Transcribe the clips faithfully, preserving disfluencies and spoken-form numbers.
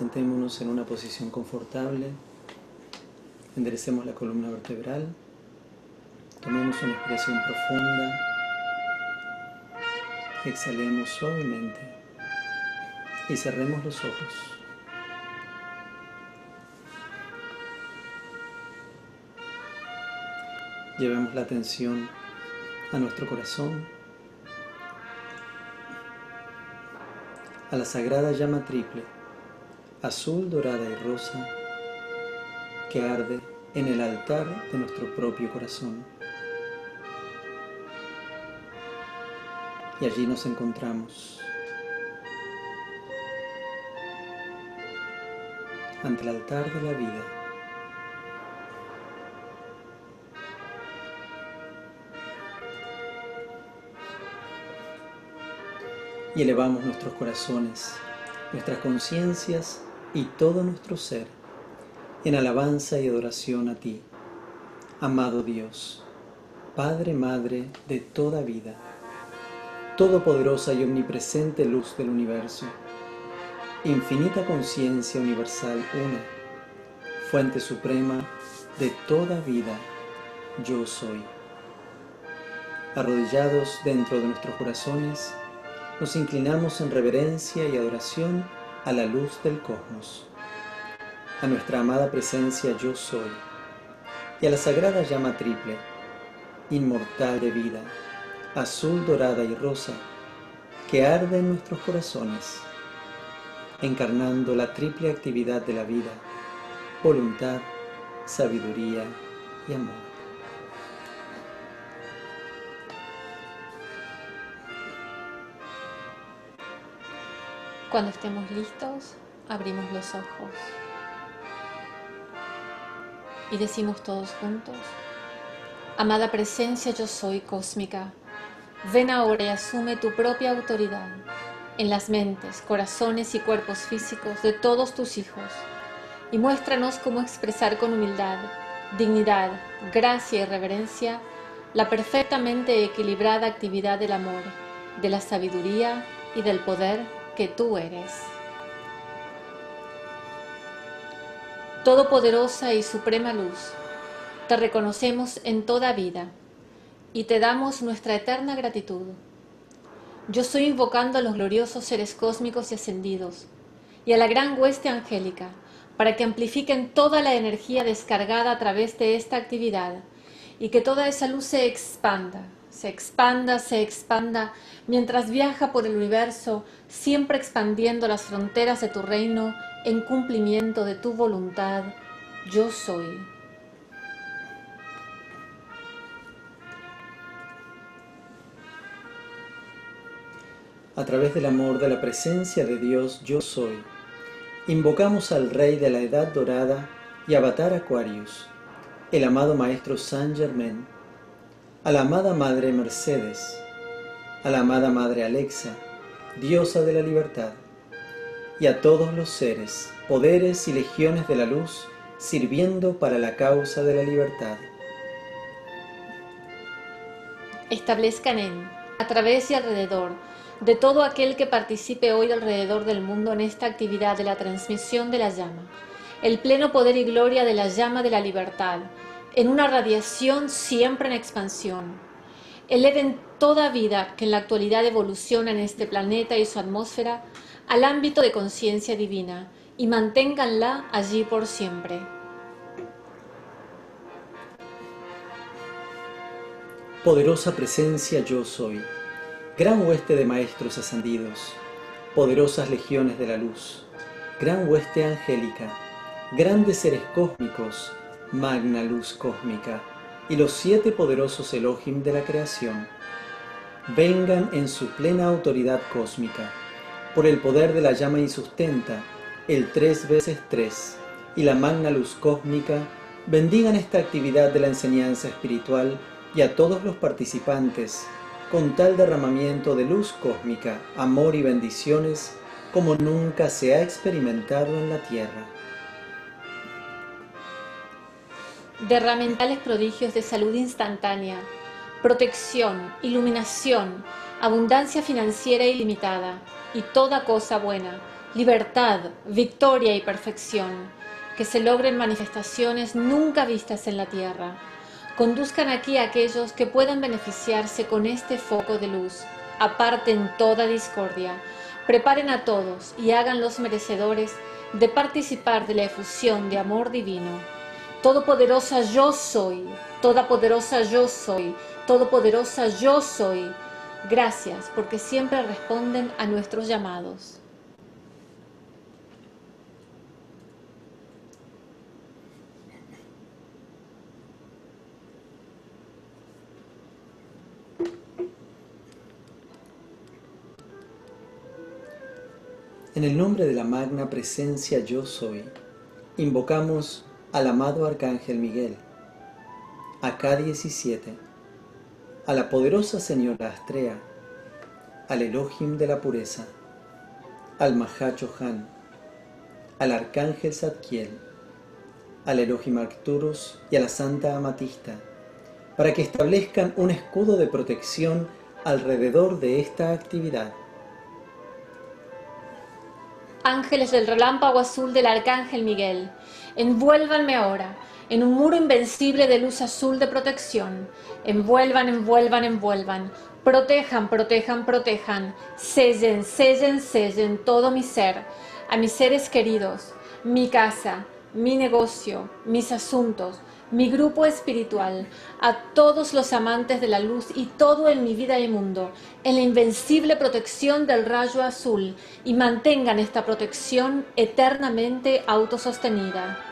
Sentémonos en una posición confortable, enderecemos la columna vertebral, tomemos una inspiración profunda, exhalemos suavemente y cerremos los ojos. Llevemos la atención a nuestro corazón, a la sagrada llama triple, azul, dorada y rosa, que arde en el altar de nuestro propio corazón. Y allí nos encontramos, ante el altar de la vida. Y elevamos nuestros corazones, nuestras conciencias y todo nuestro ser en alabanza y adoración a ti, amado Dios, Padre, Madre de toda vida, todopoderosa y omnipresente luz del universo, infinita conciencia universal una, fuente suprema de toda vida, yo soy. Arrodillados dentro de nuestros corazones, nos inclinamos en reverencia y adoración a la luz del cosmos, a nuestra amada presencia yo soy, y a la sagrada llama triple, inmortal de vida, azul, dorada y rosa, que arde en nuestros corazones, encarnando la triple actividad de la vida, voluntad, sabiduría y amor. Cuando estemos listos, abrimos los ojos y decimos todos juntos: amada presencia yo soy cósmica, ven ahora y asume tu propia autoridad en las mentes, corazones y cuerpos físicos de todos tus hijos y muéstranos cómo expresar con humildad, dignidad, gracia y reverencia la perfectamente equilibrada actividad del amor, de la sabiduría y del poder que tú eres. Todopoderosa y suprema luz, te reconocemos en toda vida y te damos nuestra eterna gratitud. Yo estoy invocando a los gloriosos seres cósmicos y ascendidos y a la gran hueste angélica para que amplifiquen toda la energía descargada a través de esta actividad y que toda esa luz se expanda, se expanda, se expanda, mientras viaja por el universo, siempre expandiendo las fronteras de tu reino en cumplimiento de tu voluntad, yo soy. A través del amor de la presencia de Dios, yo soy, invocamos al Rey de la Edad Dorada y Avatar Aquarius, el amado Maestro Saint Germain, a la amada Madre Mercedes, a la amada Madre Alexa, Diosa de la Libertad, y a todos los seres, poderes y legiones de la luz sirviendo para la causa de la libertad. Establezcan en, a través y alrededor de todo aquel que participe hoy alrededor del mundo en esta actividad de la transmisión de la llama, el pleno poder y gloria de la llama de la libertad, en una radiación siempre en expansión. Eleven toda vida que en la actualidad evoluciona en este planeta y su atmósfera al ámbito de conciencia divina y manténganla allí por siempre. Poderosa presencia yo soy, gran hueste de maestros ascendidos, poderosas legiones de la luz, gran hueste angélica, grandes seres cósmicos, magna luz cósmica y los siete poderosos Elohim de la creación, vengan en su plena autoridad cósmica, por el poder de la llama insustenta, el tres veces tres y la magna luz cósmica, bendigan esta actividad de la enseñanza espiritual y a todos los participantes, con tal derramamiento de luz cósmica, amor y bendiciones, como nunca se ha experimentado en la tierra. Derramen tales prodigios de salud instantánea, protección, iluminación, abundancia financiera ilimitada y toda cosa buena libertad, victoria y perfección, que se logren manifestaciones nunca vistas en la tierra. Conduzcan aquí a aquellos que puedan beneficiarse con este foco de luz, aparten toda discordia, preparen a todos y háganlos merecedores de participar de la efusión de amor divino. Todopoderosa yo soy, todopoderosa yo soy, todopoderosa yo soy. Gracias porque siempre responden a nuestros llamados. En el nombre de la magna presencia yo soy, invocamos al amado Arcángel Miguel, a K diecisiete, a la poderosa Señora Astrea, al Elohim de la pureza, al Mahá Chohan, al Arcángel Zadkiel, al Elohim Arcturus y a la Santa Amatista, para que establezcan un escudo de protección alrededor de esta actividad. Ángeles del relámpago azul del Arcángel Miguel, envuélvanme ahora en un muro invencible de luz azul de protección. Envuelvan, envuelvan, envuelvan. Protejan, protejan, protejan. Sellen, sellen, sellen todo mi ser, a mis seres queridos, mi casa, mi negocio, mis asuntos, mi grupo espiritual, a todos los amantes de la luz y todo en mi vida y mundo, en la invencible protección del rayo azul, y mantengan esta protección eternamente autosostenida.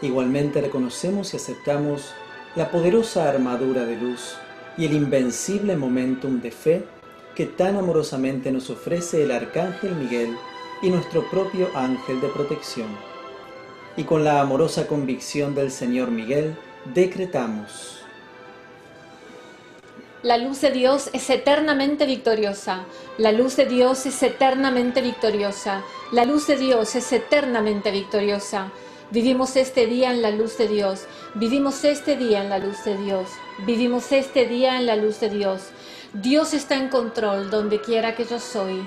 Igualmente reconocemos y aceptamos la poderosa armadura de luz y el invencible momentum de fe que tan amorosamente nos ofrece el Arcángel Miguel y nuestro propio ángel de protección. Y con la amorosa convicción del Señor Miguel, decretamos. La luz de Dios es eternamente victoriosa. La luz de Dios es eternamente victoriosa. La luz de Dios es eternamente victoriosa. Vivimos este día en la luz de Dios. Vivimos este día en la luz de Dios. Vivimos este día en la luz de Dios. Dios está en control donde quiera que yo soy.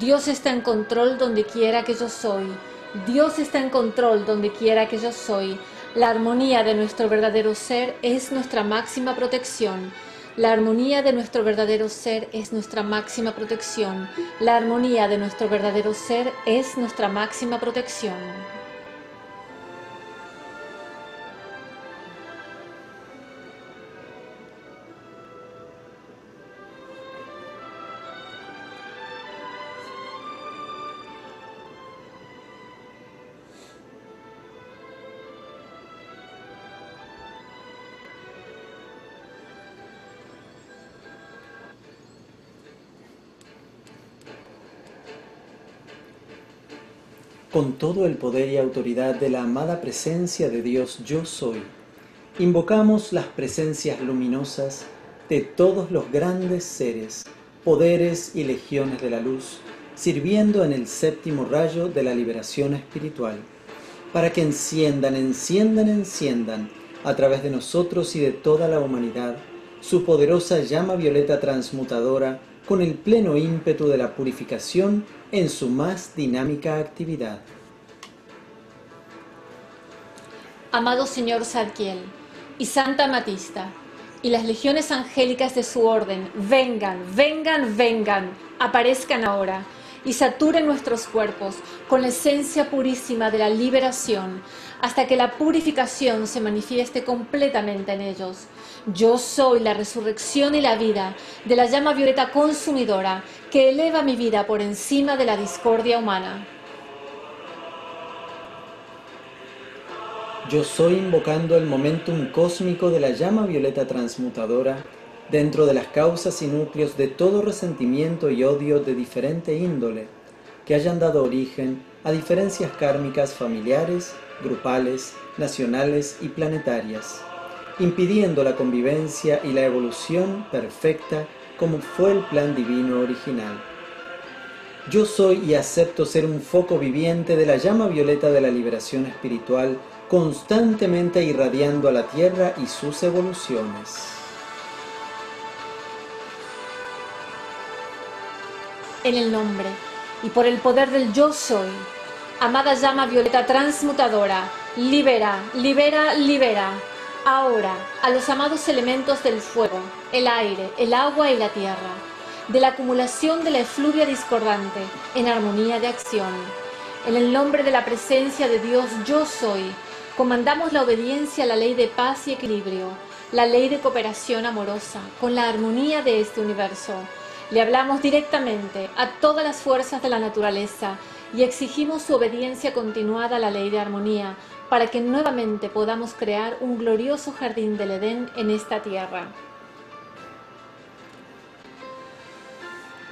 Dios está en control donde quiera que yo soy. Dios está en control donde quiera que yo soy. La armonía de nuestro verdadero ser es nuestra máxima protección. La armonía de nuestro verdadero ser es nuestra máxima protección. La armonía de nuestro verdadero ser es nuestra máxima protección. Con todo el poder y autoridad de la amada presencia de Dios yo soy, invocamos las presencias luminosas de todos los grandes seres, poderes y legiones de la luz, sirviendo en el séptimo rayo de la liberación espiritual, para que enciendan, enciendan, enciendan, a través de nosotros y de toda la humanidad, su poderosa llama violeta transmutadora con el pleno ímpetu de la purificación en su más dinámica actividad. Amado Señor Zadkiel y Santa Amatista y las legiones angélicas de su orden, vengan, vengan, vengan, aparezcan ahora y saturen nuestros cuerpos con la esencia purísima de la liberación hasta que la purificación se manifieste completamente en ellos. Yo soy la resurrección y la vida de la llama violeta consumidora que eleva mi vida por encima de la discordia humana. Yo soy invocando el momentum cósmico de la llama violeta transmutadora dentro de las causas y núcleos de todo resentimiento y odio de diferente índole que hayan dado origen a diferencias kármicas familiares, grupales, nacionales y planetarias, impidiendo la convivencia y la evolución perfecta como fue el plan divino original. Yo soy y acepto ser un foco viviente de la llama violeta de la liberación espiritual, constantemente irradiando a la Tierra y sus evoluciones. en el nombre y por el poder del yo soy. Amada llama violeta transmutadora, libera, libera, libera ahora a los amados elementos del fuego, el aire, el agua y la tierra, de la acumulación de la efluvia discordante en armonía de acción. En el nombre de la presencia de Dios yo soy, comandamos la obediencia a la ley de paz y equilibrio, la ley de cooperación amorosa con la armonía de este universo. Le hablamos directamente a todas las fuerzas de la naturaleza y exigimos su obediencia continuada a la ley de armonía para que nuevamente podamos crear un glorioso jardín del Edén en esta tierra.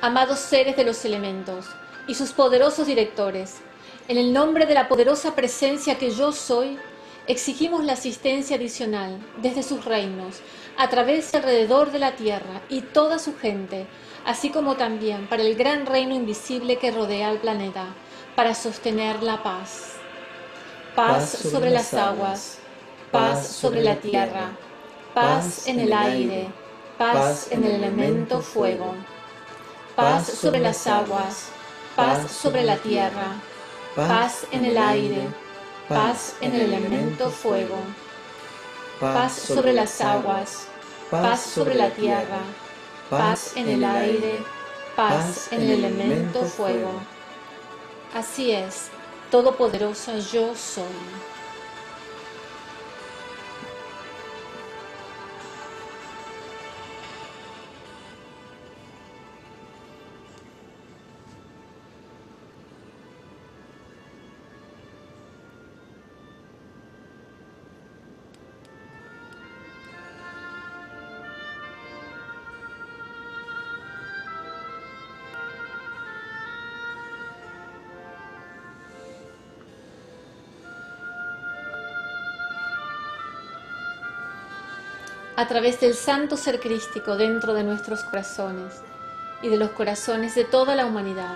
Amados seres de los elementos y sus poderosos directores, en el nombre de la poderosa presencia que yo soy, exigimos la asistencia adicional desde sus reinos, a través y alrededor de la tierra y toda su gente, así como también para el gran reino invisible que rodea al planeta, para sostener la paz. Paz sobre las aguas, paz sobre la tierra, paz en el aire, paz en el elemento fuego. Paz sobre las aguas, paz sobre la tierra, paz en el aire, paz en el elemento fuego. Paz sobre las aguas, paz sobre la tierra, paz en el aire, paz en el elemento fuego. Así es, todopoderoso yo soy. A través del santo ser crístico dentro de nuestros corazones y de los corazones de toda la humanidad,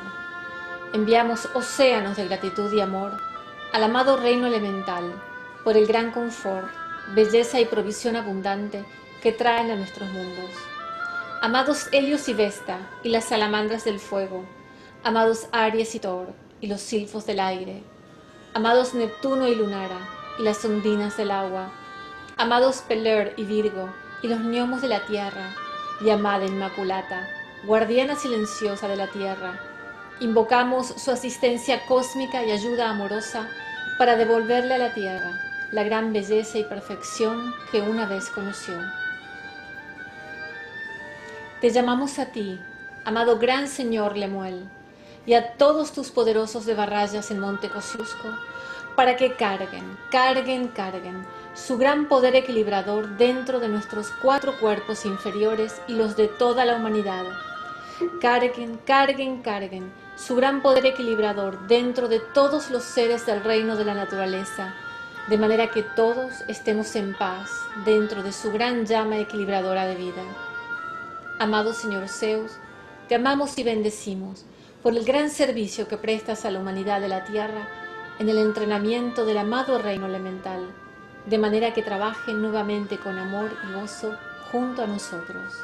enviamos océanos de gratitud y amor al amado reino elemental por el gran confort, belleza y provisión abundante que traen a nuestros mundos. Amados Helios y Vesta y las salamandras del fuego, amados Aries y Thor y los silfos del aire, amados Neptuno y Lunara y las ondinas del agua, amados Peler y Virgo y los gnomos de la tierra, y amada Inmaculata, guardiana silenciosa de la tierra, invocamos su asistencia cósmica y ayuda amorosa para devolverle a la tierra la gran belleza y perfección que una vez conoció. Te llamamos a ti, amado gran señor Lemuel, y a todos tus poderosos de Barrayas en Monte Kosciusko, para que carguen, carguen, carguen, su gran poder equilibrador dentro de nuestros cuatro cuerpos inferiores y los de toda la humanidad. Carguen, carguen, carguen su gran poder equilibrador dentro de todos los seres del reino de la naturaleza, de manera que todos estemos en paz dentro de su gran llama equilibradora de vida. Amado Señor Zeus, te amamos y bendecimos por el gran servicio que prestas a la humanidad de la tierra en el entrenamiento del amado reino elemental, de manera que trabajen nuevamente con amor y gozo junto a nosotros.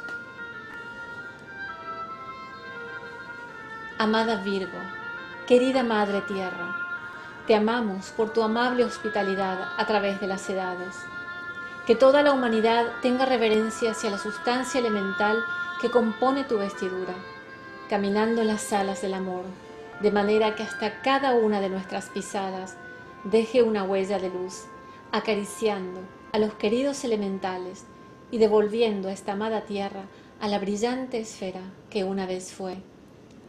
Amada Virgo, querida Madre Tierra, te amamos por tu amable hospitalidad a través de las edades. Que toda la humanidad tenga reverencia hacia la sustancia elemental que compone tu vestidura, caminando en las alas del amor, de manera que hasta cada una de nuestras pisadas deje una huella de luz, acariciando a los queridos elementales y devolviendo a esta amada tierra a la brillante esfera que una vez fue.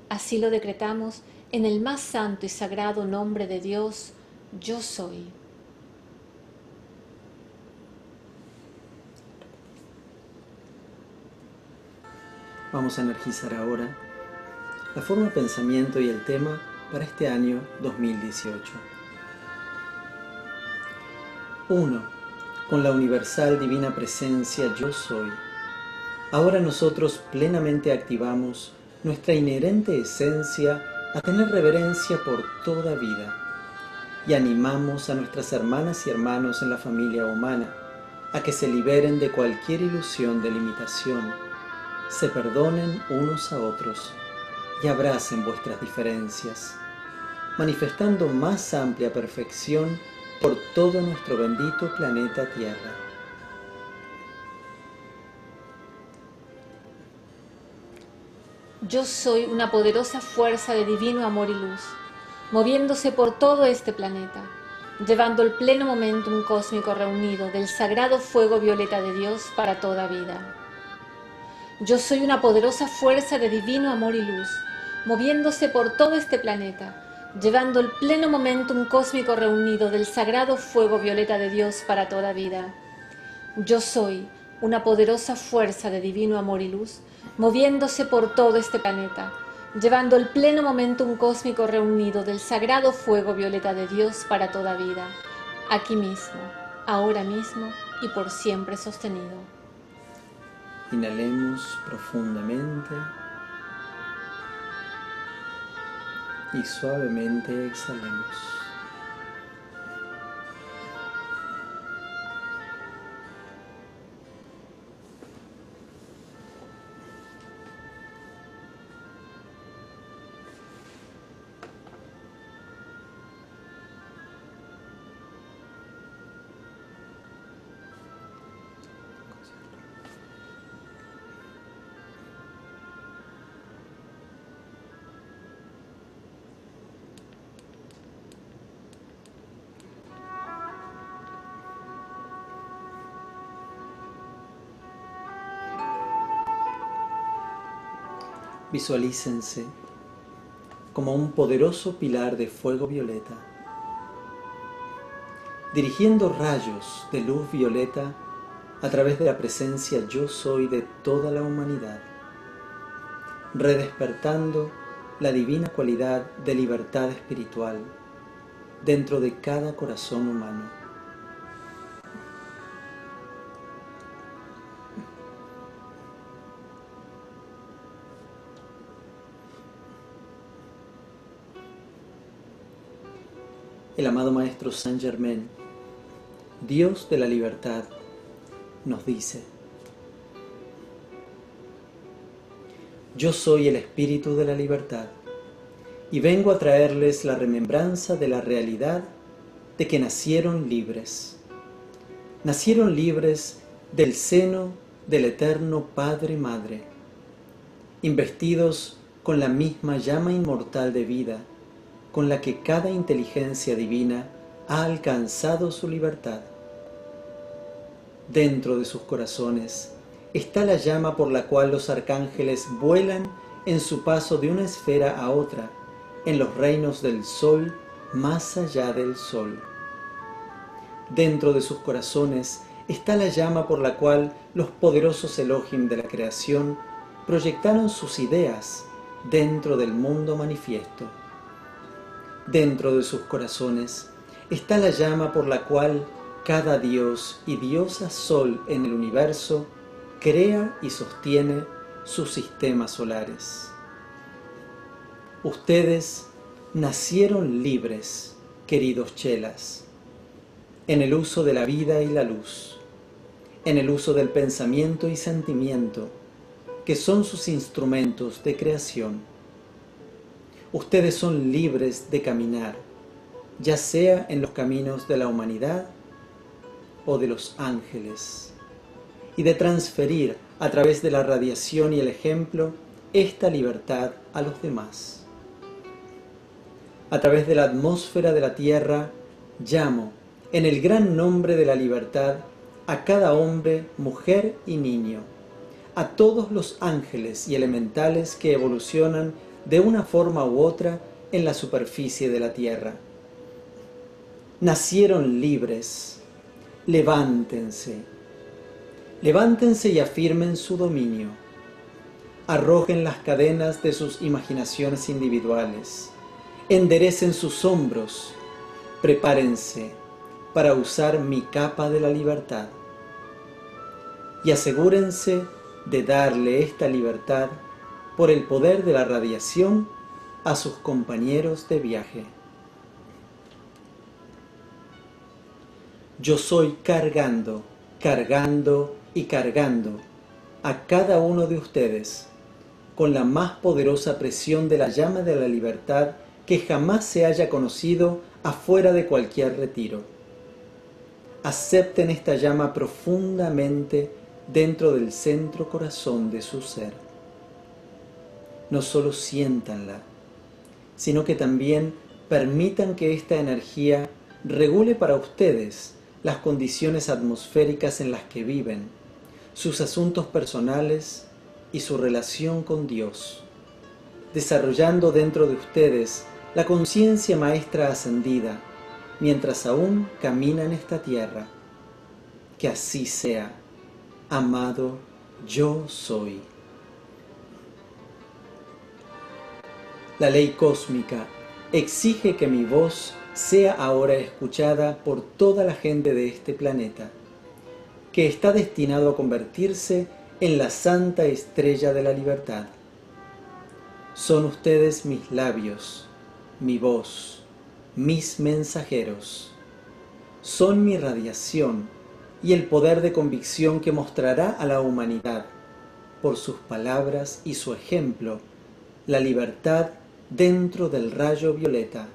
Así lo decretamos en el más santo y sagrado nombre de Dios, yo soy. Vamos a energizar ahora la forma de pensamiento y el tema para este año dos mil dieciocho. uno. Con la universal divina presencia yo soy. Ahora nosotros plenamente activamos nuestra inherente esencia a tener reverencia por toda vida y animamos a nuestras hermanas y hermanos en la familia humana a que se liberen de cualquier ilusión de limitación, se perdonen unos a otros, y abracen vuestras diferencias, manifestando más amplia perfección por todo nuestro bendito planeta Tierra. Yo soy una poderosa fuerza de divino amor y luz, moviéndose por todo este planeta, llevando el pleno momentum cósmico reunido del sagrado fuego violeta de Dios para toda vida. Yo soy una poderosa fuerza de divino amor y luz, moviéndose por todo este planeta, llevando el pleno momentum cósmico reunido del sagrado fuego violeta de Dios para toda vida. Yo soy una poderosa fuerza de divino amor y luz, moviéndose por todo este planeta, llevando el pleno momentum cósmico reunido del sagrado fuego violeta de Dios para toda vida, aquí mismo, ahora mismo y por siempre sostenido. Inhalemos profundamente y suavemente exhalemos. Visualícense como un poderoso pilar de fuego violeta, dirigiendo rayos de luz violeta a través de la presencia Yo Soy de toda la humanidad, redespertando la divina cualidad de libertad espiritual dentro de cada corazón humano. El amado Maestro Saint Germain, Dios de la libertad, nos dice: Yo soy el espíritu de la libertad y vengo a traerles la remembranza de la realidad de que nacieron libres. Nacieron libres del seno del eterno Padre Madre, investidos con la misma llama inmortal de vida con la que cada inteligencia divina ha alcanzado su libertad. Dentro de sus corazones está la llama por la cual los arcángeles vuelan en su paso de una esfera a otra, en los reinos del sol, más allá del sol. Dentro de sus corazones está la llama por la cual los poderosos Elohim de la creación proyectaron sus ideas dentro del mundo manifiesto. Dentro de sus corazones está la llama por la cual cada dios y diosa sol en el universo crea y sostiene sus sistemas solares. Ustedes nacieron libres, queridos chelas, en el uso de la vida y la luz, en el uso del pensamiento y sentimiento, que son sus instrumentos de creación. Ustedes son libres de caminar, ya sea en los caminos de la humanidad o de los ángeles, y de transferir a través de la radiación y el ejemplo esta libertad a los demás. A través de la atmósfera de la Tierra, llamo en el gran nombre de la libertad a cada hombre, mujer y niño, a todos los ángeles y elementales que evolucionan de una forma u otra en la superficie de la Tierra. Nacieron libres. Levántense. Levántense y afirmen su dominio. Arrojen las cadenas de sus imaginaciones individuales. Enderecen sus hombros. Prepárense para usar mi capa de la libertad. Y asegúrense de darle esta libertad por el poder de la radiación a sus compañeros de viaje. Yo soy cargando, cargando y cargando a cada uno de ustedes con la más poderosa presión de la llama de la libertad que jamás se haya conocido afuera de cualquier retiro. Acepten esta llama profundamente dentro del centro corazón de su ser. No solo siéntanla, sino que también permitan que esta energía regule para ustedes las condiciones atmosféricas en las que viven, sus asuntos personales y su relación con Dios, desarrollando dentro de ustedes la conciencia maestra ascendida, mientras aún caminan esta tierra. Que así sea, amado Yo Soy. La ley cósmica exige que mi voz sea ahora escuchada por toda la gente de este planeta, que está destinado a convertirse en la santa estrella de la libertad. Son ustedes mis labios, mi voz, mis mensajeros. Son mi radiación y el poder de convicción que mostrará a la humanidad, por sus palabras y su ejemplo, la libertad dentro del rayo violeta.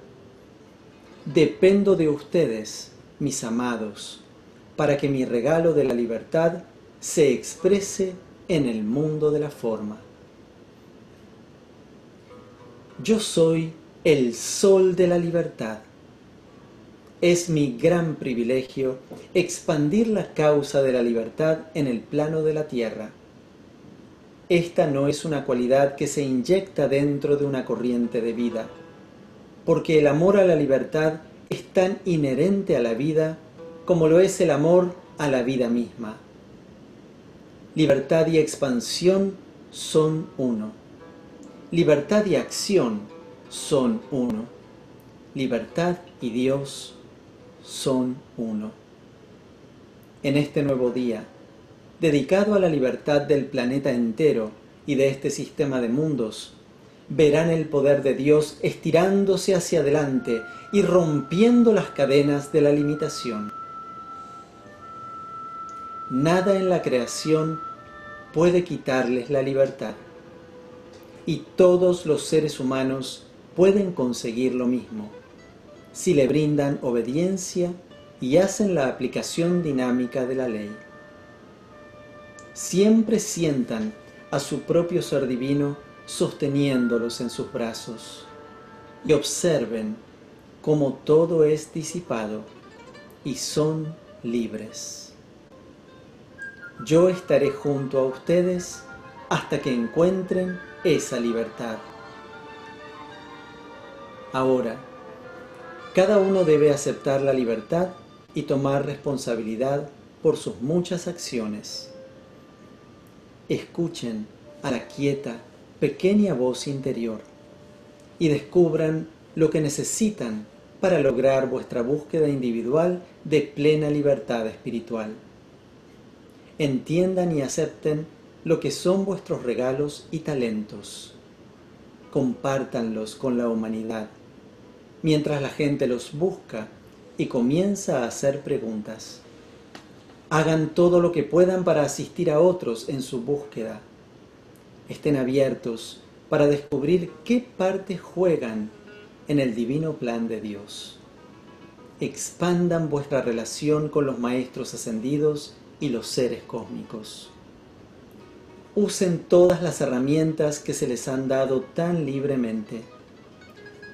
Dependo de ustedes, mis amados, para que mi regalo de la libertad se exprese en el mundo de la forma. Yo soy el sol de la libertad. Es mi gran privilegio expandir la causa de la libertad en el plano de la tierra. Esta no es una cualidad que se inyecta dentro de una corriente de vida, porque el amor a la libertad es tan inherente a la vida como lo es el amor a la vida misma. Libertad y expansión son uno. Libertad y acción son uno. Libertad y Dios son uno. En este nuevo día, dedicado a la libertad del planeta entero y de este sistema de mundos, verán el poder de Dios estirándose hacia adelante y rompiendo las cadenas de la limitación. Nada en la creación puede quitarles la libertad, y todos los seres humanos pueden conseguir lo mismo, si le brindan obediencia y hacen la aplicación dinámica de la ley. Siempre sientan a su propio ser divino sosteniéndolos en sus brazos, y observen cómo todo es disipado y son libres. Yo estaré junto a ustedes hasta que encuentren esa libertad. Ahora, cada uno debe aceptar la libertad y tomar responsabilidad por sus muchas acciones. Escuchen a la quieta pequeña voz interior y descubran lo que necesitan para lograr vuestra búsqueda individual de plena libertad espiritual. Entiendan y acepten lo que son vuestros regalos y talentos. Compártanlos con la humanidad, mientras la gente los busca y comienza a hacer preguntas. Hagan todo lo que puedan para asistir a otros en su búsqueda. Estén abiertos para descubrir qué parte juegan en el divino plan de Dios. Expandan vuestra relación con los maestros ascendidos y los seres cósmicos. Usen todas las herramientas que se les han dado tan libremente.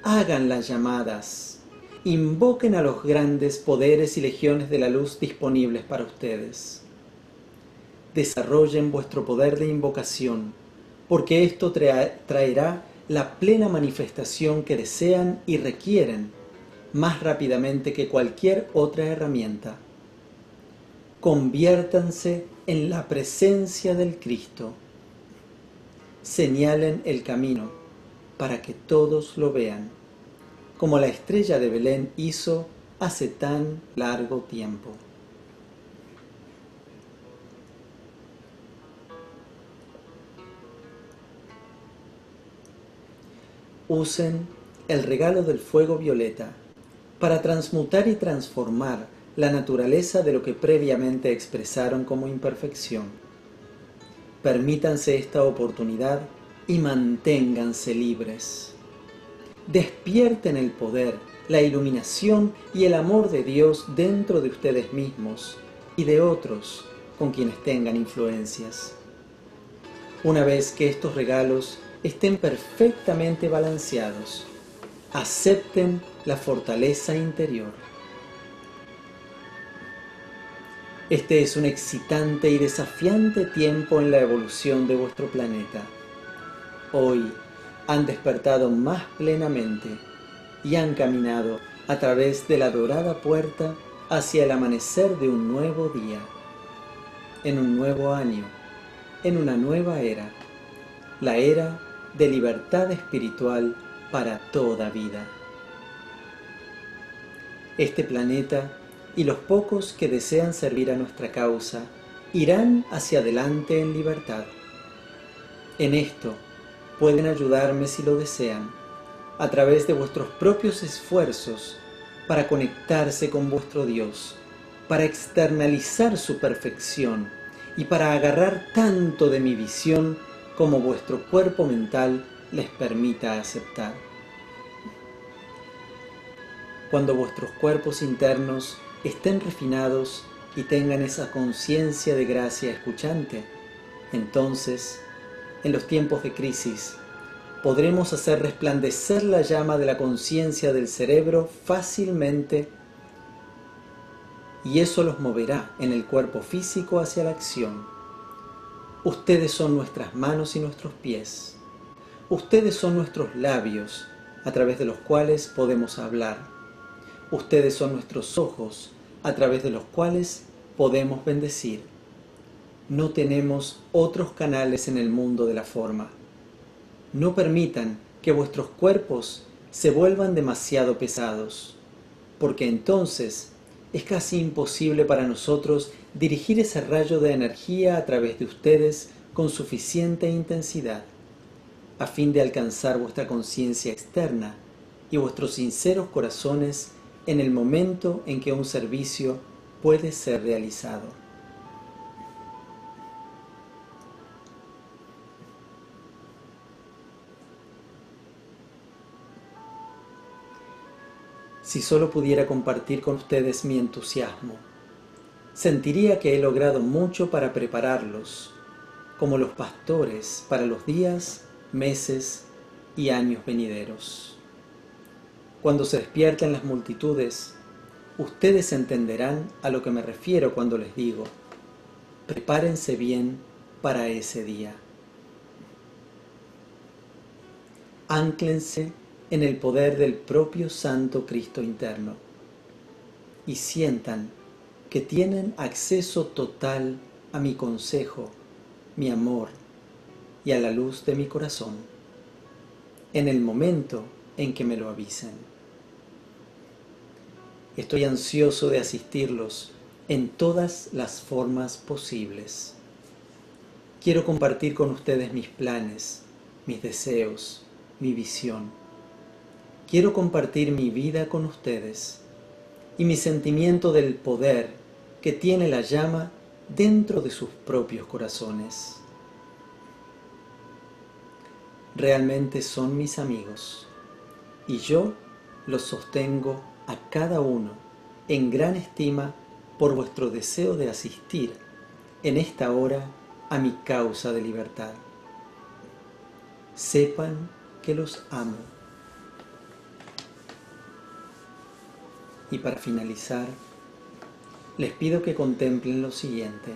Hagan las llamadas. Invoquen a los grandes poderes y legiones de la luz disponibles para ustedes. Desarrollen vuestro poder de invocación, porque esto traerá la plena manifestación que desean y requieren más rápidamente que cualquier otra herramienta. Conviértanse en la presencia del Cristo. Señalen el camino para que todos lo vean, como la estrella de Belén hizo hace tan largo tiempo. Usen el regalo del fuego violeta para transmutar y transformar la naturaleza de lo que previamente expresaron como imperfección. Permítanse esta oportunidad y manténganse libres. Despierten el poder, la iluminación y el amor de Dios dentro de ustedes mismos y de otros con quienes tengan influencias. Una vez que estos regalos estén perfectamente balanceados, acepten la fortaleza interior. Este es un excitante y desafiante tiempo en la evolución de vuestro planeta. Hoy han despertado más plenamente y han caminado a través de la dorada puerta hacia el amanecer de un nuevo día, en un nuevo año, en una nueva era, la era de libertad espiritual para toda vida. Este planeta y los pocos que desean servir a nuestra causa irán hacia adelante en libertad. En esto pueden ayudarme si lo desean, a través de vuestros propios esfuerzos para conectarse con vuestro Dios, para externalizar su perfección y para agarrar tanto de mi visión como vuestro cuerpo mental les permita aceptar. Cuando vuestros cuerpos internos estén refinados y tengan esa conciencia de gracia escuchante, entonces, en los tiempos de crisis, podremos hacer resplandecer la llama de la conciencia del cerebro fácilmente, y eso los moverá en el cuerpo físico hacia la acción. Ustedes son nuestras manos y nuestros pies. Ustedes son nuestros labios, a través de los cuales podemos hablar. Ustedes son nuestros ojos, a través de los cuales podemos bendecir. No tenemos otros canales en el mundo de la forma. No permitan que vuestros cuerpos se vuelvan demasiado pesados, porque entonces es casi imposible para nosotros dirigir ese rayo de energía a través de ustedes con suficiente intensidad, a fin de alcanzar vuestra conciencia externa y vuestros sinceros corazones en el momento en que un servicio puede ser realizado. Si solo pudiera compartir con ustedes mi entusiasmo, sentiría que he logrado mucho para prepararlos, como los pastores para los días, meses y años venideros. Cuando se despierten las multitudes, ustedes entenderán a lo que me refiero cuando les digo, prepárense bien para ese día. Ánclense en el poder del propio Santo Cristo interno y sientan que tienen acceso total a mi consejo, mi amor y a la luz de mi corazón, en el momento en que me lo avisen. Estoy ansioso de asistirlos en todas las formas posibles. Quiero compartir con ustedes mis planes, mis deseos, mi visión. Quiero compartir mi vida con ustedes y mi sentimiento del poder que tiene la llama dentro de sus propios corazones. Realmente son mis amigos y yo los sostengo a cada uno en gran estima por vuestro deseo de asistir en esta hora a mi causa de libertad. Sepan que los amo. Y para finalizar, les pido que contemplen lo siguiente.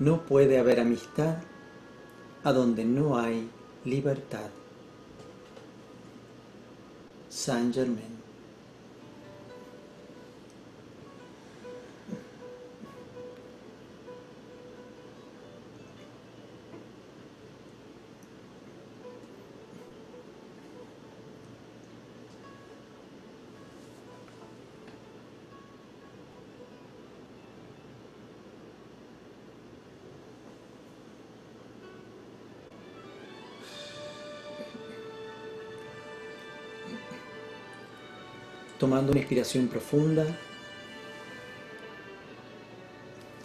No puede haber amistad a donde no hay libertad. Saint Germain. Tomando una inspiración profunda,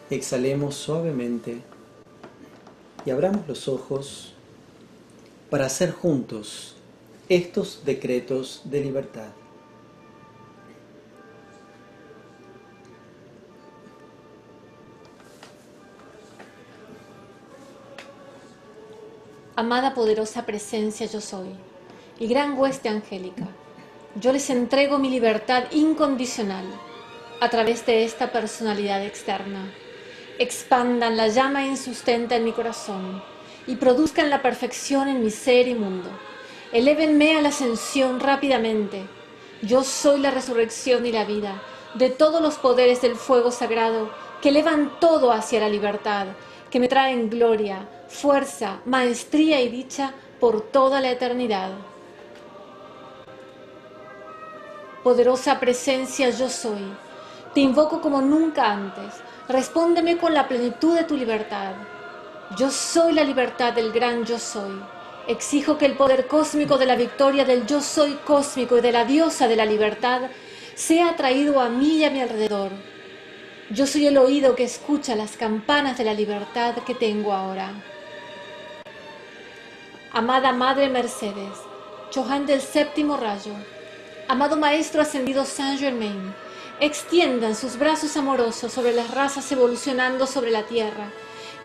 exhalemos suavemente y abramos los ojos para hacer juntos estos decretos de libertad. Amada poderosa presencia yo soy, y gran hueste angélica, yo les entrego mi libertad incondicional a través de esta personalidad externa. Expandan la llama insustenta en mi corazón y produzcan la perfección en mi ser inmundo. Elévenme a la ascensión rápidamente. Yo soy la resurrección y la vida de todos los poderes del fuego sagrado que elevan todo hacia la libertad, que me traen gloria, fuerza, maestría y dicha por toda la eternidad. Poderosa presencia yo soy, te invoco como nunca antes, respóndeme con la plenitud de tu libertad. Yo soy la libertad del gran yo soy. Exijo que el poder cósmico de la victoria del yo soy cósmico y de la diosa de la libertad sea atraído a mí y a mi alrededor. Yo soy el oído que escucha las campanas de la libertad que tengo ahora. Amada Madre Mercedes, Choján del séptimo rayo, amado Maestro Ascendido Saint Germain, extiendan sus brazos amorosos sobre las razas evolucionando sobre la tierra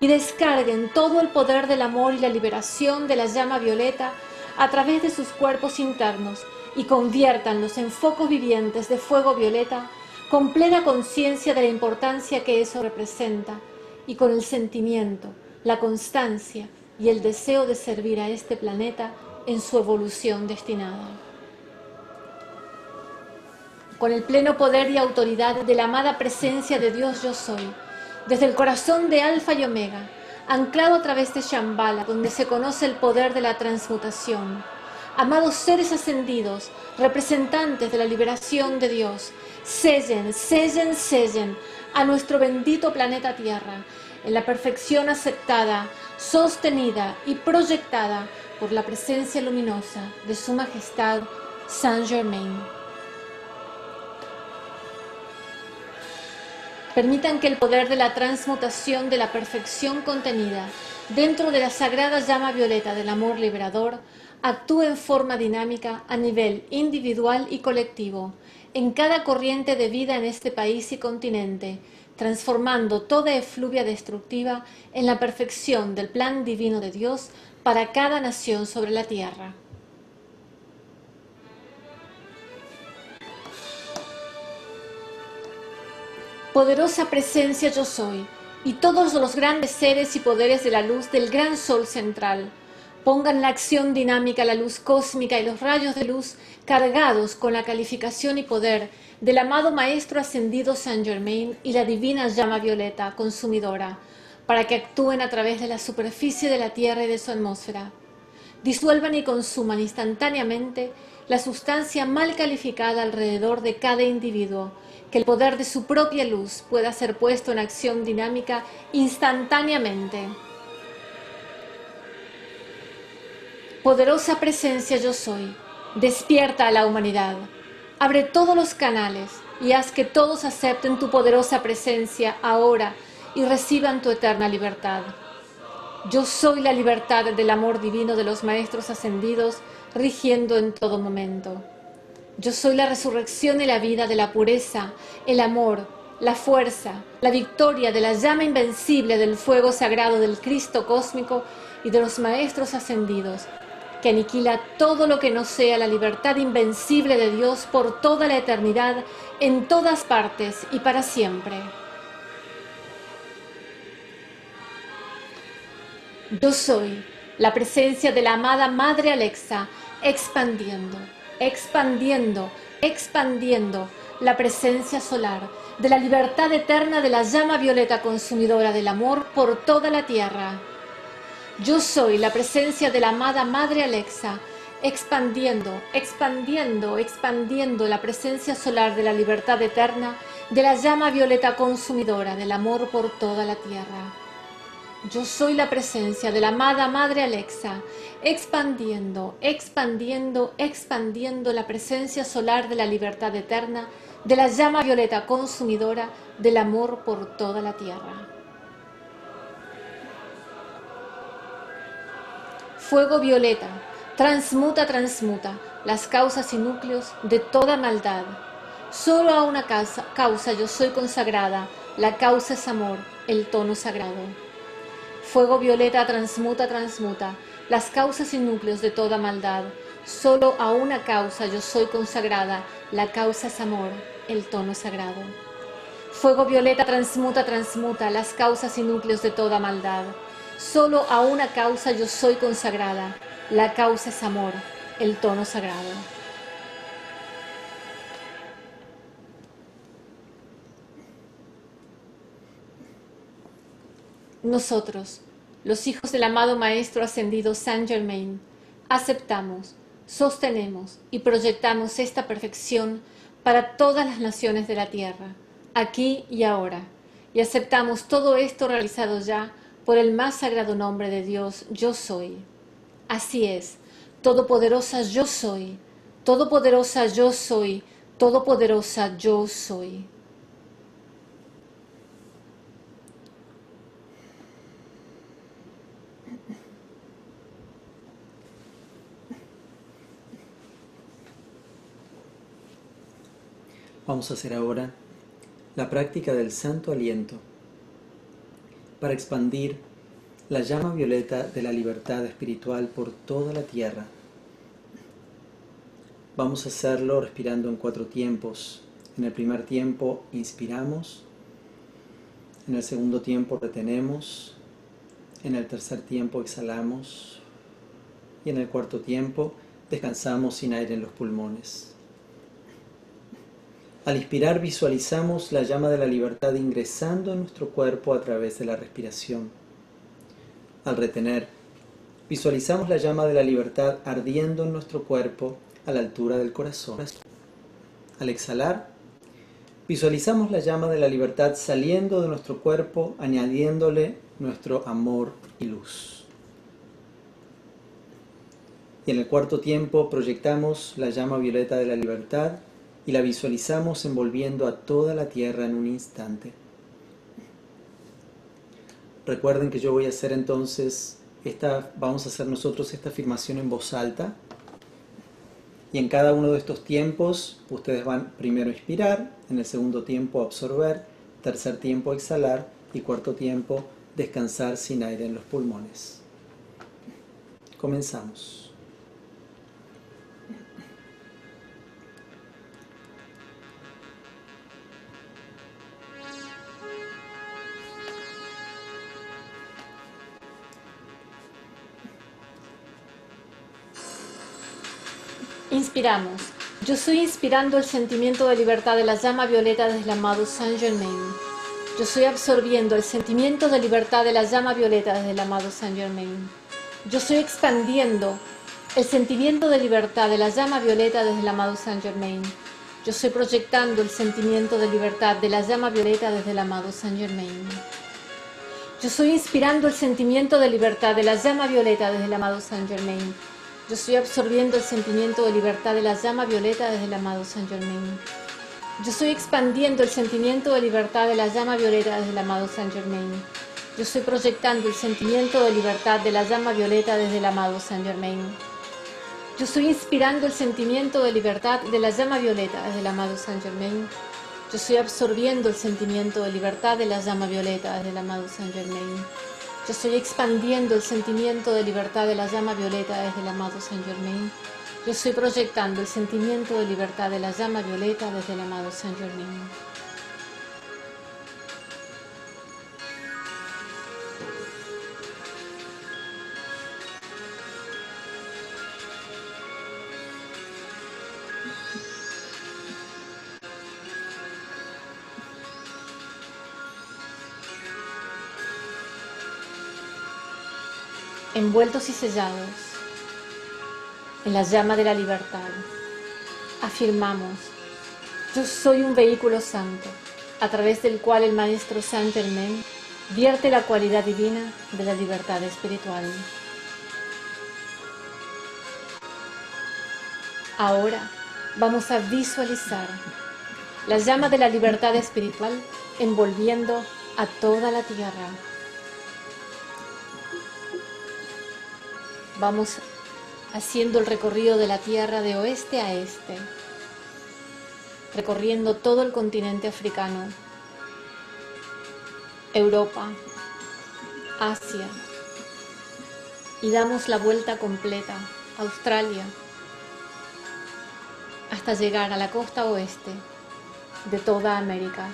y descarguen todo el poder del amor y la liberación de la llama violeta a través de sus cuerpos internos y conviértanlos en focos vivientes de fuego violeta con plena conciencia de la importancia que eso representa y con el sentimiento, la constancia y el deseo de servir a este planeta en su evolución destinada. Con el pleno poder y autoridad de la amada presencia de Dios yo soy, desde el corazón de Alfa y Omega, anclado a través de Shambhala, donde se conoce el poder de la transmutación, amados seres ascendidos, representantes de la liberación de Dios, sellen, sellen, sellen a nuestro bendito planeta Tierra en la perfección aceptada, sostenida y proyectada por la presencia luminosa de Su Majestad Saint Germain. Permitan que el poder de la transmutación de la perfección contenida dentro de la sagrada llama violeta del amor liberador actúe en forma dinámica a nivel individual y colectivo, en cada corriente de vida en este país y continente, transformando toda efluvia destructiva en la perfección del plan divino de Dios para cada nación sobre la tierra. Poderosa presencia yo soy, y todos los grandes seres y poderes de la luz del gran sol central, pongan la acción dinámica, la luz cósmica y los rayos de luz cargados con la calificación y poder del amado Maestro Ascendido Saint Germain y la divina llama violeta consumidora, para que actúen a través de la superficie de la Tierra y de su atmósfera. Disuelvan y consuman instantáneamente la sustancia mal calificada alrededor de cada individuo, que el poder de su propia luz pueda ser puesto en acción dinámica instantáneamente. Poderosa presencia yo soy, despierta a la humanidad, abre todos los canales y haz que todos acepten tu poderosa presencia ahora y reciban tu eterna libertad. Yo soy la libertad del amor divino de los maestros ascendidos, rigiendo en todo momento. Yo soy la resurrección y la vida de la pureza, el amor, la fuerza, la victoria de la llama invencible del fuego sagrado del Cristo cósmico y de los maestros ascendidos, que aniquila todo lo que no sea la libertad invencible de Dios por toda la eternidad, en todas partes y para siempre. Yo soy la presencia de la amada Madre Alexa, expandiendo, expandiendo, expandiendo la presencia solar de la libertad eterna de la llama violeta consumidora del amor por toda la tierra. Yo soy la presencia de la amada Madre Alexa, expandiendo, expandiendo, expandiendo la presencia solar de la libertad eterna de la llama violeta consumidora del amor por toda la tierra. Yo soy la presencia de la amada Madre Alexa, expandiendo, expandiendo, expandiendo la presencia solar de la libertad eterna de la llama violeta consumidora del amor por toda la tierra. fuego violeta, transmuta, transmuta las causas y núcleos de toda maldad. Solo a una causa, causa yo soy consagrada, la causa es amor, el tono sagrado. Fuego violeta, transmuta, transmuta las causas y núcleos de toda maldad. Solo a una causa yo soy consagrada, la causa es amor, el tono sagrado. Fuego violeta, transmuta, transmuta las causas y núcleos de toda maldad. Solo a una causa yo soy consagrada, la causa es amor, el tono sagrado. Nosotros, los hijos del amado Maestro Ascendido Saint Germain, aceptamos, sostenemos y proyectamos esta perfección para todas las naciones de la tierra, aquí y ahora, y aceptamos todo esto realizado ya por el más sagrado nombre de Dios, Yo Soy. Así es, todopoderosa Yo Soy, todopoderosa Yo Soy, todopoderosa Yo Soy. Vamos a hacer ahora la práctica del Santo Aliento para expandir la llama violeta de la libertad espiritual por toda la tierra. Vamos a hacerlo respirando en cuatro tiempos. En el primer tiempo inspiramos, en el segundo tiempo retenemos, en el tercer tiempo exhalamos y en el cuarto tiempo descansamos sin aire en los pulmones. Al inspirar visualizamos la llama de la libertad ingresando a nuestro cuerpo a través de la respiración. Al retener, visualizamos la llama de la libertad ardiendo en nuestro cuerpo a la altura del corazón. Al exhalar, visualizamos la llama de la libertad saliendo de nuestro cuerpo, añadiéndole nuestro amor y luz. Y en el cuarto tiempo proyectamos la llama violeta de la libertad y la visualizamos envolviendo a toda la tierra en un instante. Recuerden que yo voy a hacer entonces, esta, vamos a hacer nosotros esta afirmación en voz alta. Y en cada uno de estos tiempos, ustedes van primero a inspirar, en el segundo tiempo a absorber, tercer tiempo a exhalar y cuarto tiempo descansar sin aire en los pulmones. Comenzamos. Inspiramos. Yo soy inspirando el sentimiento de libertad de la llama violeta del amado Saint Germain. Yo soy absorbiendo el sentimiento de libertad de la llama violeta desde el amado Saint Germain. Yo soy expandiendo el sentimiento de libertad de la llama violeta desde el amado Saint Germain. Yo soy proyectando el sentimiento de libertad de la llama violeta desde el amado Saint Germain. Yo soy inspirando el sentimiento de libertad de la llama violeta desde el amado Saint Germain. Yo estoy absorbiendo el sentimiento de libertad de la llama violeta desde el amado Saint Germain. Yo estoy expandiendo el sentimiento de libertad de la llama violeta desde el amado Saint Germain. Yo estoy proyectando el sentimiento de libertad de la llama violeta desde el amado Saint Germain. Yo estoy inspirando el sentimiento de libertad de la llama violeta desde el amado Saint Germain. Yo estoy absorbiendo el sentimiento de libertad de la llama violeta desde el amado Saint Germain. Yo estoy expandiendo el sentimiento de libertad de la llama violeta desde el amado Saint Germain. Yo estoy proyectando el sentimiento de libertad de la llama violeta desde el amado Saint Germain. Envueltos y sellados en la llama de la libertad, afirmamos, yo soy un vehículo santo, a través del cual el Maestro Saint Germain vierte la cualidad divina de la libertad espiritual. Ahora vamos a visualizar la llama de la libertad espiritual envolviendo a toda la tierra. Vamos haciendo el recorrido de la Tierra de oeste a este, recorriendo todo el continente africano, Europa, Asia, y damos la vuelta completa, Australia, hasta llegar a la costa oeste de toda América.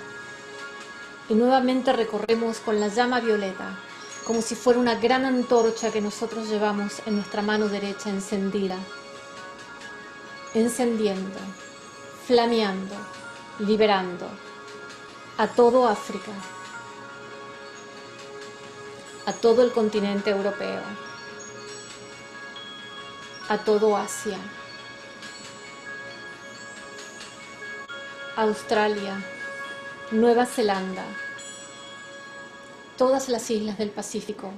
Y nuevamente recorremos con la llama violeta, como si fuera una gran antorcha que nosotros llevamos en nuestra mano derecha encendida, encendiendo, flameando, liberando a todo África, a todo el continente europeo, a todo Asia, Australia, Nueva Zelanda, todas las islas del Pacífico.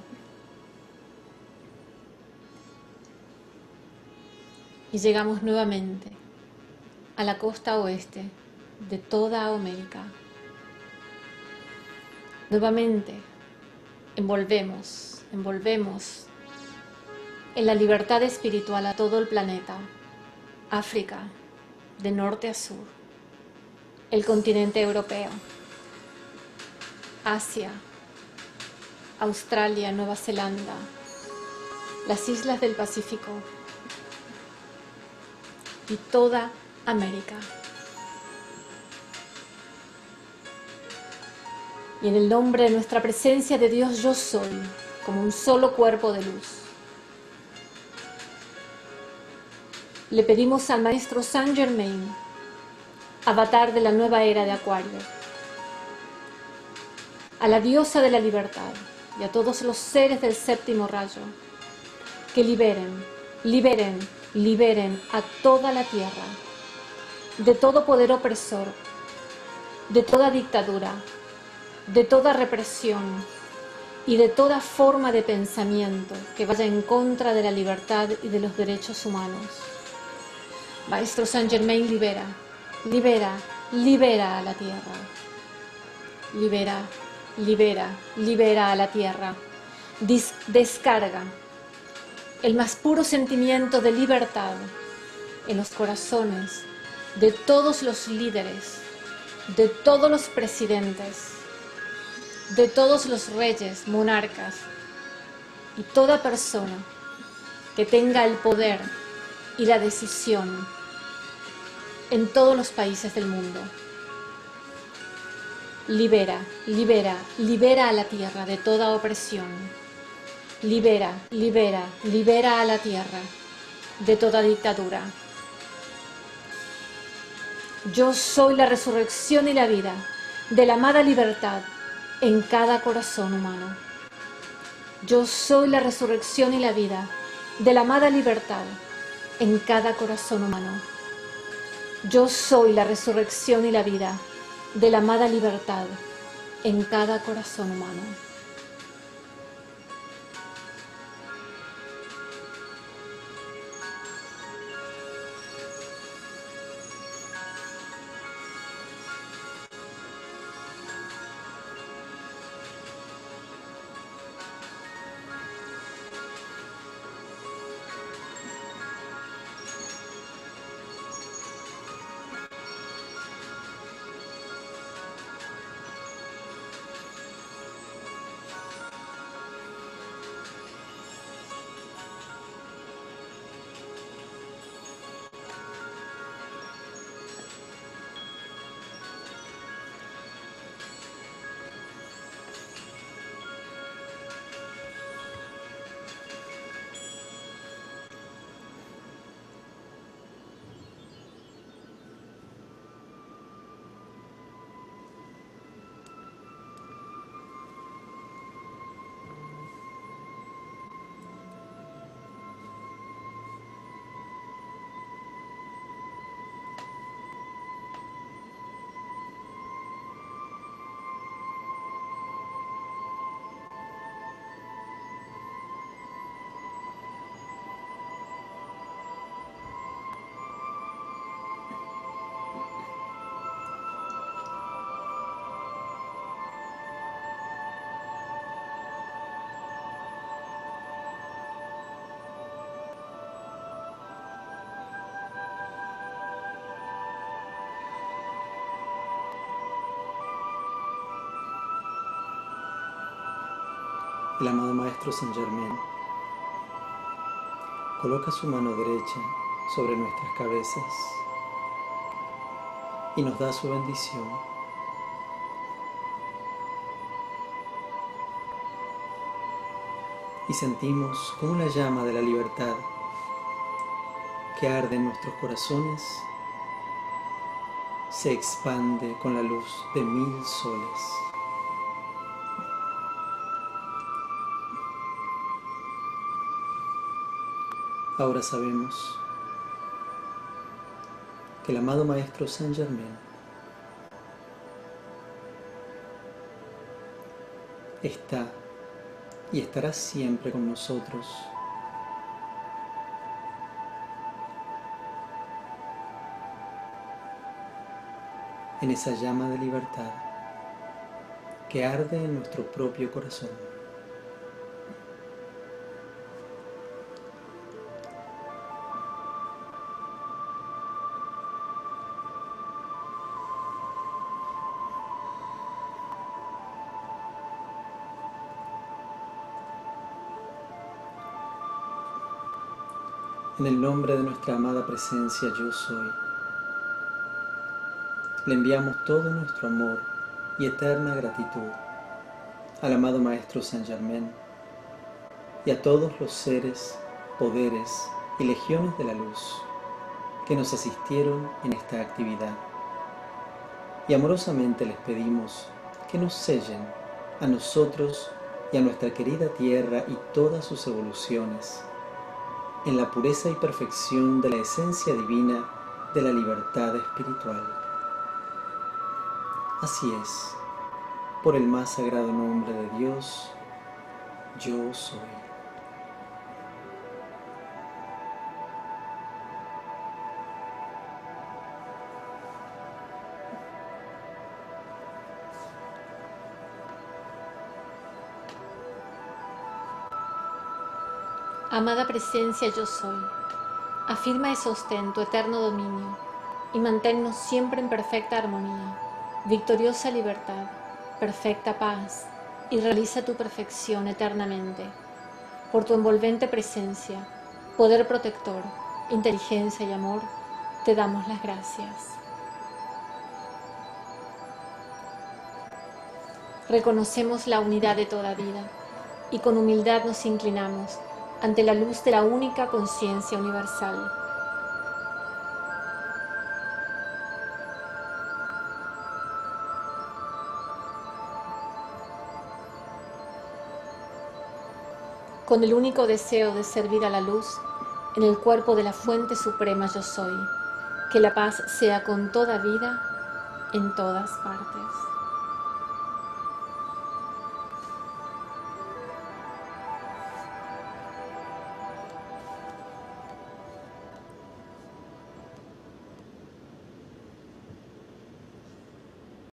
Y llegamos nuevamente a la costa oeste de toda América. Nuevamente envolvemos, envolvemos en la libertad espiritual a todo el planeta, África, de norte a sur, el continente europeo, Asia, Australia, Nueva Zelanda, las islas del Pacífico y toda América. Y en el nombre de nuestra presencia de Dios Yo Soy, como un solo cuerpo de luz, le pedimos al Maestro Saint Germain, avatar de la nueva era de Acuario, a la diosa de la libertad, y a todos los seres del séptimo rayo, que liberen, liberen, liberen a toda la tierra, de todo poder opresor, de toda dictadura, de toda represión y de toda forma de pensamiento que vaya en contra de la libertad y de los derechos humanos. Maestro Saint Germain, libera, libera, libera a la tierra, libera, libera, libera a la tierra, Dis- descarga el más puro sentimiento de libertad en los corazones de todos los líderes, de todos los presidentes, de todos los reyes, monarcas y toda persona que tenga el poder y la decisión en todos los países del mundo. Libera, libera, libera a la tierra de toda opresión. Libera, libera, libera a la tierra de toda dictadura. Yo soy la resurrección y la vida de la amada libertad en cada corazón humano. Yo soy la resurrección y la vida de la amada libertad en cada corazón humano. Yo soy la resurrección y la vida de la amada libertad en cada corazón humano. El amado Maestro Saint Germain coloca su mano derecha sobre nuestras cabezas y nos da su bendición. Y sentimos como la llama de la libertad que arde en nuestros corazones se expande con la luz de mil soles. Ahora sabemos que el amado Maestro Saint Germain está y estará siempre con nosotros, en esa llama de libertad que arde en nuestro propio corazón. En el nombre de nuestra amada presencia Yo Soy, le enviamos todo nuestro amor y eterna gratitud al amado Maestro Saint Germain y a todos los seres, poderes y legiones de la luz que nos asistieron en esta actividad. Y amorosamente les pedimos que nos sellen a nosotros y a nuestra querida Tierra y todas sus evoluciones en la pureza y perfección de la esencia divina de la libertad espiritual. Así es, por el más sagrado nombre de Dios, Yo Soy. Amada presencia Yo Soy, afirma y sostén tu eterno dominio y manténnos siempre en perfecta armonía, victoriosa libertad, perfecta paz y realiza tu perfección eternamente. Por tu envolvente presencia, poder protector, inteligencia y amor, te damos las gracias. Reconocemos la unidad de toda vida y con humildad nos inclinamos ante la luz de la única conciencia universal. Con el único deseo de servir a la luz, en el cuerpo de la Fuente Suprema Yo Soy, que la paz sea con toda vida, en todas partes.